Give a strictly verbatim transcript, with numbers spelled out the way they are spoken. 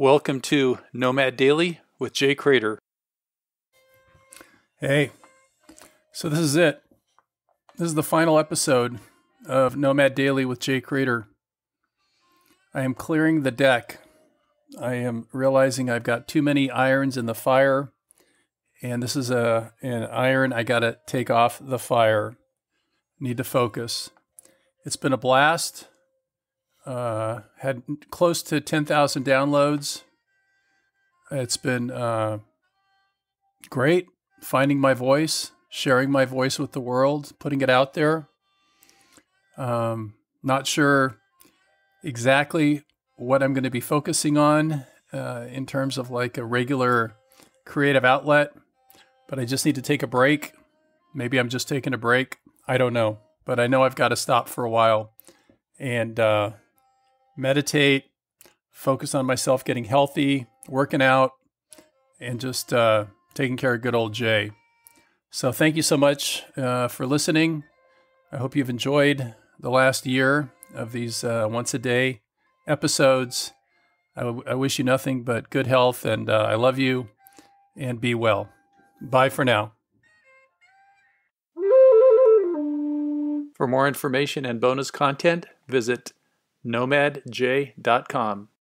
Welcome to Nomad Daily with Jay Crater. Hey, so this is it. This is the final episode of Nomad Daily with Jay Crater. I am clearing the deck. I am realizing I've got too many irons in the fire, and this is a an iron I gotta take off the fire. Need to focus. It's been a blast. Uh, had close to ten thousand downloads. It's been uh, great finding my voice, sharing my voice with the world, putting it out there. Um, not sure exactly what I'm going to be focusing on uh, in terms of like a regular creative outlet, but I just need to take a break. Maybe I'm just taking a break. I don't know, but I know I've got to stop for a while and uh, meditate, focus on myself getting healthy, working out, and just uh, taking care of good old Jay. So thank you so much uh, for listening. I hope you've enjoyed the last year of these uh, once-a-day episodes. I, I wish you nothing but good health, and uh, I love you, and be well. Bye for now. For more information and bonus content, visit nomad jay dot com.